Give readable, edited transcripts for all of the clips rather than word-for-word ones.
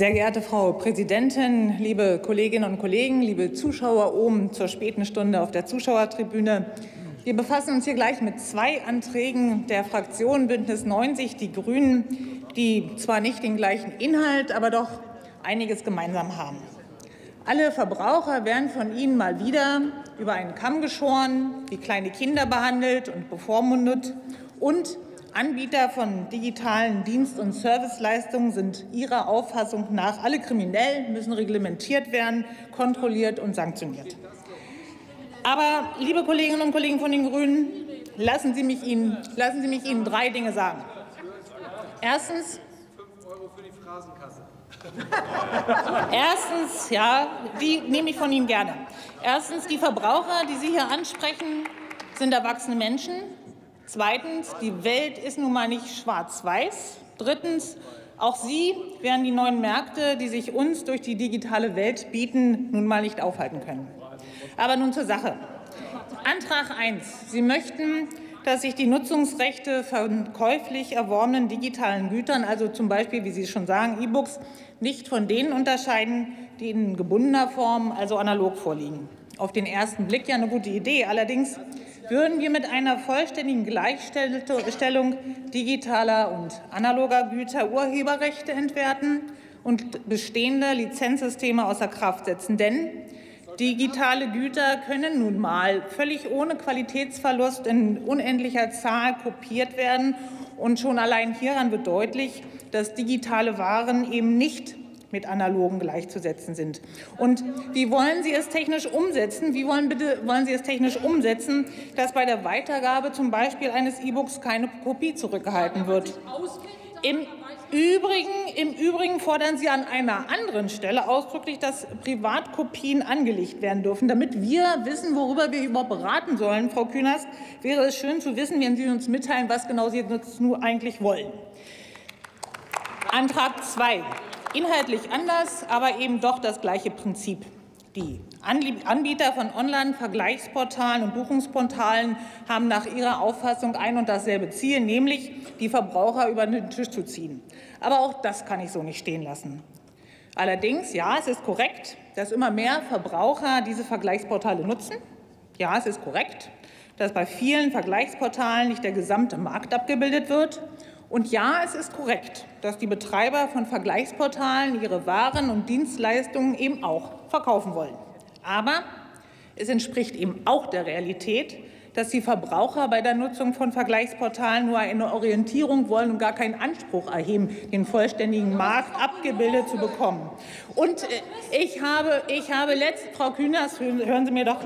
Sehr geehrte Frau Präsidentin, liebe Kolleginnen und Kollegen, liebe Zuschauer oben zur späten Stunde auf der Zuschauertribüne. Wir befassen uns hier gleich mit zwei Anträgen der Fraktion Bündnis 90, die Grünen, die zwar nicht den gleichen Inhalt, aber doch einiges gemeinsam haben. Alle Verbraucher werden von Ihnen mal wieder über einen Kamm geschoren, wie kleine Kinder behandelt und bevormundet, und Anbieter von digitalen Dienst- und Serviceleistungen sind Ihrer Auffassung nach alle kriminell, müssen reglementiert werden, kontrolliert und sanktioniert. Aber, liebe Kolleginnen und Kollegen von den Grünen, lassen Sie mich Ihnen drei Dinge sagen. Erstens, ja, die nehme ich von Ihnen gerne. Erstens, die Verbraucher, die Sie hier ansprechen, sind erwachsene Menschen. Zweitens, die Welt ist nun mal nicht schwarz-weiß. Drittens, auch Sie werden die neuen Märkte, die sich uns durch die digitale Welt bieten, nun mal nicht aufhalten können. Aber nun zur Sache. Antrag 1. Sie möchten, dass sich die Nutzungsrechte von käuflich erworbenen digitalen Gütern, also zum Beispiel, wie Sie schon sagen, E-Books, nicht von denen unterscheiden, die in gebundener Form, also analog, vorliegen. Auf den ersten Blick ja eine gute Idee. Allerdings würden wir mit einer vollständigen Gleichstellung digitaler und analoger Güter Urheberrechte entwerten und bestehende Lizenzsysteme außer Kraft setzen. Denn digitale Güter können nun mal völlig ohne Qualitätsverlust in unendlicher Zahl kopiert werden. Und schon allein hieran wird deutlich, dass digitale Waren eben nicht mit analogen gleichzusetzen sind. Und wie wollen Sie es technisch umsetzen? Dass bei der Weitergabe zum Beispiel eines E-Books keine Kopie zurückgehalten wird? Im Übrigen fordern Sie an einer anderen Stelle ausdrücklich, dass Privatkopien angelegt werden dürfen. Damit wir wissen, worüber wir überhaupt beraten sollen, Frau Künast, wäre es schön zu wissen, wenn Sie uns mitteilen, was genau Sie jetzt nun eigentlich wollen. Antrag 2. Inhaltlich anders, aber eben doch das gleiche Prinzip. Die Anbieter von Online-Vergleichsportalen und Buchungsportalen haben nach ihrer Auffassung ein und dasselbe Ziel, nämlich die Verbraucher über den Tisch zu ziehen. Aber auch das kann ich so nicht stehen lassen. Allerdings, ja, es ist korrekt, dass immer mehr Verbraucher diese Vergleichsportale nutzen. Ja, es ist korrekt, dass bei vielen Vergleichsportalen nicht der gesamte Markt abgebildet wird. Und ja, es ist korrekt, dass die Betreiber von Vergleichsportalen ihre Waren und Dienstleistungen eben auch verkaufen wollen. Aber es entspricht eben auch der Realität, dass die Verbraucher bei der Nutzung von Vergleichsportalen nur eine Orientierung wollen und gar keinen Anspruch erheben, den vollständigen Markt abgebildet zu bekommen. Und ich habe letztens, Frau Künast, hören Sie mir doch,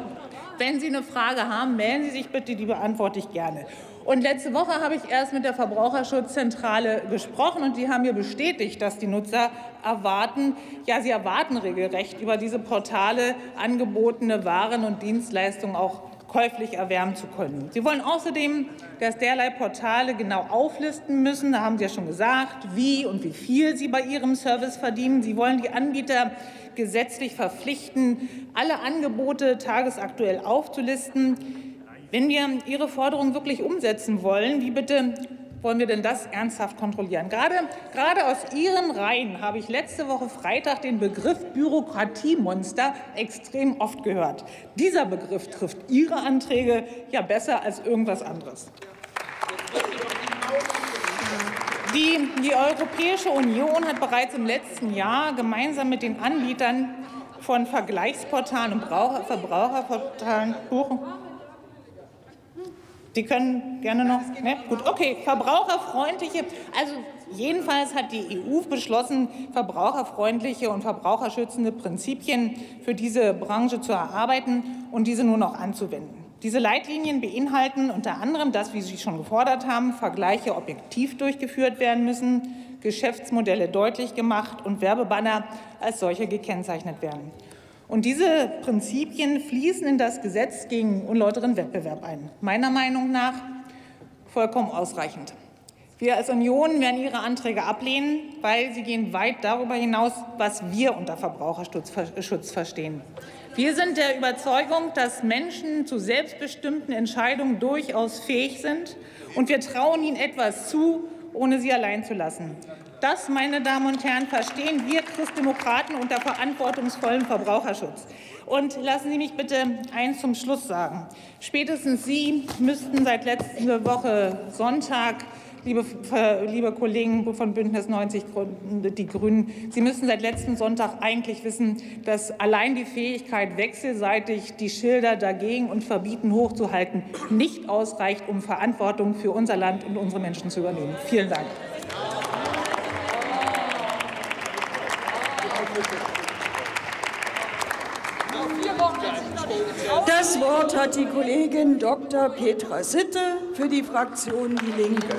wenn Sie eine Frage haben, melden Sie sich bitte, die beantworte ich gerne. Und letzte Woche habe ich erst mit der Verbraucherschutzzentrale gesprochen, und die haben mir bestätigt, dass die Nutzer erwarten, ja, sie erwarten regelrecht, über diese Portale angebotene Waren und Dienstleistungen auch käuflich erwerben zu können. Sie wollen außerdem, dass derlei Portale genau auflisten müssen, da haben Sie ja schon gesagt, wie und wie viel sie bei ihrem Service verdienen. Sie wollen die Anbieter gesetzlich verpflichten, alle Angebote tagesaktuell aufzulisten. Wenn wir Ihre Forderung wirklich umsetzen wollen, wie bitte wollen wir denn das ernsthaft kontrollieren? Gerade aus Ihren Reihen habe ich letzte Woche Freitag den Begriff Bürokratiemonster extrem oft gehört. Dieser Begriff trifft Ihre Anträge ja besser als irgendwas anderes. Die Europäische Union hat bereits im letzten Jahr gemeinsam mit den Anbietern von Vergleichsportalen und Verbraucherportalen Sie können gerne noch. Ne? Gut, okay. Verbraucherfreundliche. Also jedenfalls hat die EU beschlossen, verbraucherfreundliche und verbraucherschützende Prinzipien für diese Branche zu erarbeiten und diese nun auch anzuwenden. Diese Leitlinien beinhalten unter anderem, dass, wie Sie schon gefordert haben, Vergleiche objektiv durchgeführt werden müssen, Geschäftsmodelle deutlich gemacht und Werbebanner als solche gekennzeichnet werden. Und diese Prinzipien fließen in das Gesetz gegen unlauteren Wettbewerb ein. Meiner Meinung nach vollkommen ausreichend. Wir als Union werden Ihre Anträge ablehnen, weil sie gehen weit darüber hinaus, was wir unter Verbraucherschutz verstehen. Wir sind der Überzeugung, dass Menschen zu selbstbestimmten Entscheidungen durchaus fähig sind, und wir trauen ihnen etwas zu, ohne sie allein zu lassen. Das, meine Damen und Herren, verstehen wir Christdemokraten unter verantwortungsvollem Verbraucherschutz. Und lassen Sie mich bitte eins zum Schluss sagen. Spätestens Sie müssten seit letzter Woche Sonntag, liebe Kollegen von Bündnis 90/DIE GRÜNEN, Sie müssen seit letzten Sonntag eigentlich wissen, dass allein die Fähigkeit, wechselseitig die Schilder dagegen und verbieten hochzuhalten, nicht ausreicht, um Verantwortung für unser Land und unsere Menschen zu übernehmen. Vielen Dank. Das Wort hat die Kollegin Dr. Petra Sitte für die Fraktion Die Linke.